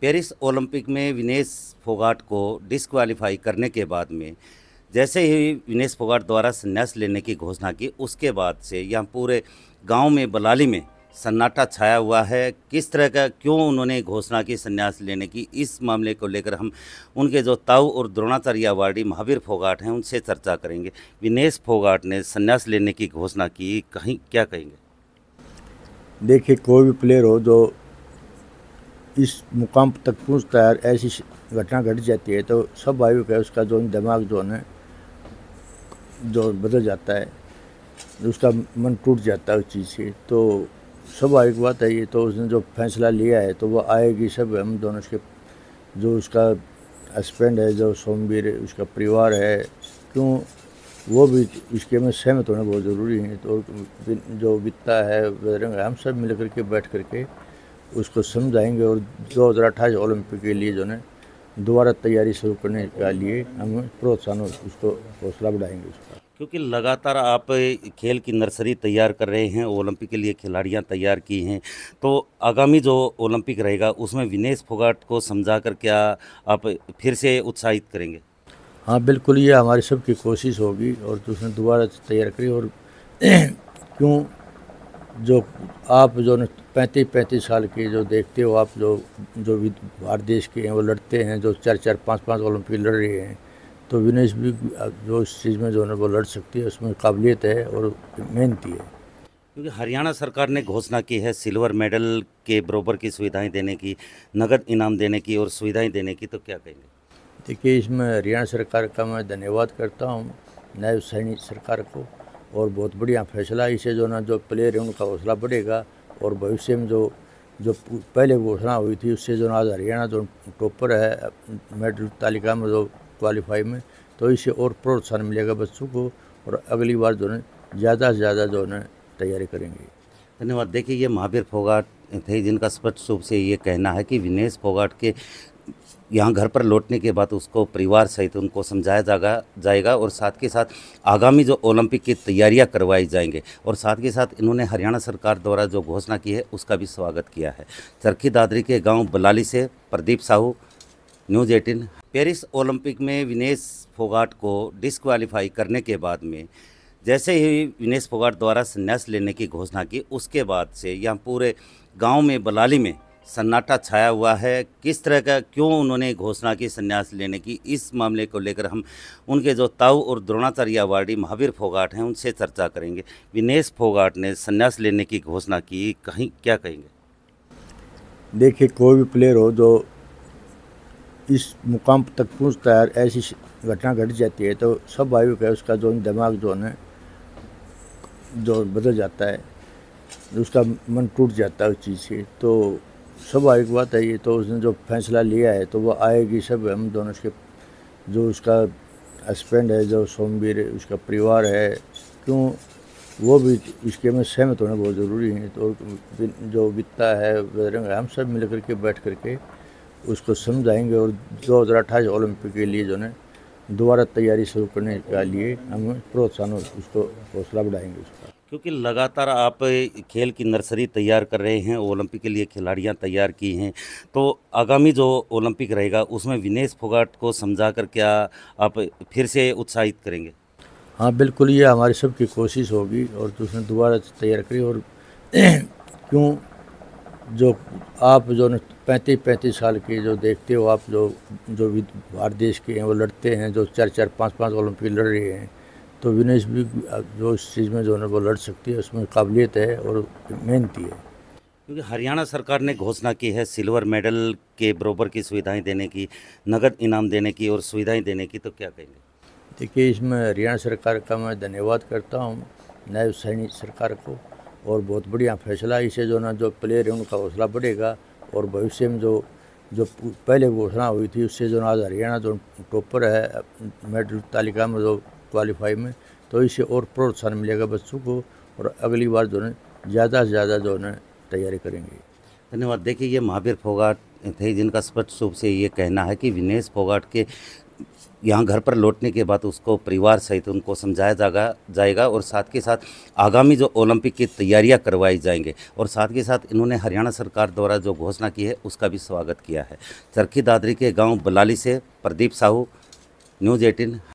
Paris Olympic में विनेश फोगाट को disqualify करने के बाद में जैसे ही विनेश फोगाट द्वारा संन्यास लेने की घोषणा की, उसके बाद से यहाँ पूरे गांव में बलाली में सन्नाटा छाया हुआ है। किस तरह का, क्यों उन्होंने घोषणा की संन्यास लेने की, इस मामले को लेकर हम उनके जो ताऊ और द्रोणाचार्य अवार्डी महावीर फोगाट हैं उनसे चर्चा करेंगे। विनेश फोगाट ने संन्यास लेने की घोषणा की, कहीं क्या कहेंगे? देखिए, कोई भी प्लेयर हो जो इस मुकाम तक पहुंचता है, ऐसी घटना घट जाती है तो सब भाइयों का उसका जो दिमाग जो है जो बदल जाता है, उसका मन टूट जाता है उस चीज़ से। तो सब आयोग बात है ये, तो उसने जो फैसला लिया है तो वो आएगी। सब हम दोनों उसके, जो उसका हस्बैंड है जो सोमवीर, उसका परिवार है, क्यों वो भी इसके में सहमत होना बहुत ज़रूरी है। तो जो वित्ता है बजरंग, हम सब मिल करके बैठ करके उसको समझाएंगे और 2028 ओलंपिक के लिए जो है दोबारा तैयारी शुरू करने के लिए हम प्रोत्साहन उसको हौसला बढ़ाएंगे उसका, क्योंकि लगातार आप खेल की नर्सरी तैयार कर रहे हैं, ओलंपिक के लिए खिलाड़ियां तैयार की हैं। तो आगामी जो ओलंपिक रहेगा उसमें विनेश फोगाट को समझा कर क्या आप फिर से उत्साहित करेंगे? हाँ बिल्कुल, ये हमारी सबकी कोशिश होगी और उसने दोबारा तैयार करी। और क्यों जो आप जो 35-35 साल के जो देखते हो आप, जो जो भी भारत देश के हैं वो लड़ते हैं, जो 4-4, 5-5 ओलंपिक लड़ रहे हैं, तो विनेश भी जो इस चीज़ में जो है वो लड़ सकती है, उसमें काबिलियत है और मेहनती है। क्योंकि हरियाणा सरकार ने घोषणा की है सिल्वर मेडल के बराबर की सुविधाएं देने की, नगद इनाम देने की और सुविधाएं देने की, तो क्या कहेंगे? देखिए, इसमें हरियाणा सरकार का मैं धन्यवाद करता हूँ, नायब सैनी सरकार को, और बहुत बढ़िया फैसला। इसे जो ना जो प्लेयर है उनका हौसला बढ़ेगा और भविष्य में जो जो पहले घोषणा हुई थी उससे जो आज हरियाणा जो टॉपर है मेडल तालिका में जो क्वालिफाई में, तो इसे और प्रोत्साहन मिलेगा बच्चों को और अगली बार जो है ज़्यादा से ज़्यादा जो है तैयारी करेंगे। धन्यवाद। देखिए, ये महावीर फोगाट थे जिनका स्पष्ट रूप से ये कहना है कि विनेश फोगाट के यहाँ घर पर लौटने के बाद उसको परिवार सहित उनको समझाया जाएगा और साथ के साथ आगामी जो ओलंपिक की तैयारियां करवाई जाएंगे। और साथ के साथ इन्होंने हरियाणा सरकार द्वारा जो घोषणा की है उसका भी स्वागत किया है। चरखी दादरी के गांव बलाली से Pradeep Sahu, news 18। Paris Olympic में विनेश फोगाट को डिस्क्वालीफाई करने के बाद में जैसे ही विनेश फोगाट द्वारा संन्यास लेने की घोषणा की, उसके बाद से यहाँ पूरे गाँव में बलाली में सन्नाटा छाया हुआ है। किस तरह का, क्यों उन्होंने घोषणा की संन्यास लेने की, इस मामले को लेकर हम उनके जो ताऊ और द्रोणाचार्य अवार्डी महावीर फोगाट हैं उनसे चर्चा करेंगे। विनेश फोगाट ने संन्यास लेने की घोषणा की, कहीं क्या कहेंगे? देखिए, कोई भी प्लेयर हो जो इस मुकाम तक पहुंचता है, ऐसी घटना घट जाती है तो सब भाइयों का उसका जो दिमाग जो है जो बदल जाता है, उसका मन टूट जाता है उस चीज़ से। तो सब आयोग बात है ये, तो उसने जो फैसला लिया है तो वो आएगी। सब हम दोनों उसके, जो उसका हस्बैंड है जो सोमवीर, उसका परिवार है, क्यों वो भी इसके में सहमत होना बहुत ज़रूरी है। तो जो वित्ता है बजरंग, हम सब मिल करके बैठ करके उसको समझाएंगे और 2028 ओलंपिक के लिए जो है दोबारा तैयारी शुरू करने के लिए हम प्रोत्साहन उसको हौसला बढ़ाएंगे उसका, क्योंकि लगातार आप खेल की नर्सरी तैयार कर रहे हैं, ओलंपिक के लिए खिलाड़ियां तैयार की हैं। तो आगामी जो ओलंपिक रहेगा उसमें विनेश फोगाट को समझा कर क्या आप फिर से उत्साहित करेंगे? हाँ बिल्कुल, ये हमारी सबकी कोशिश होगी और उसने दोबारा तैयार करी। और क्यों जो आप जो 35-35 साल के जो देखते हो आप, जो जो भी भारत देश के हैं वो लड़ते हैं, जो 4-4, 5-5 ओलंपिक लड़ रहे हैं, तो विनेश भी जो इस चीज़ में जो है वो लड़ सकती है, उसमें काबिलियत है और मेहनती है। क्योंकि हरियाणा सरकार ने घोषणा की है सिल्वर मेडल के बराबर की सुविधाएं देने की, नगद इनाम देने की और सुविधाएं देने की, तो क्या कहेंगे? देखिए, इसमें हरियाणा सरकार का मैं धन्यवाद करता हूँ, नायब सैनी सरकार को, और बहुत बढ़िया फैसला। इसे जो ना जो प्लेयर है उनका हौसला बढ़ेगा और भविष्य में जो जो पहले घोषणा हुई थी उससे जो आज हरियाणा जो टॉपर है मेडल तालिका में जो क्वालिफाई में, तो इसे और प्रोत्साहन मिलेगा बच्चों को और अगली बार जो है ज़्यादा से ज़्यादा जो है तैयारी करेंगे। धन्यवाद। देखिए, ये महावीर फोगाट थे जिनका स्पष्ट रूप से ये कहना है कि विनेश फोगाट के यहाँ घर पर लौटने के बाद उसको परिवार सहित उनको समझाया जाएगा और साथ के साथ आगामी जो ओलंपिक की तैयारियां करवाई जाएंगे। और साथ के साथ इन्होंने हरियाणा सरकार द्वारा जो घोषणा की है उसका भी स्वागत किया है। चरखी दादरी के गाँव बलाली से प्रदीप साहू, न्यूज 18।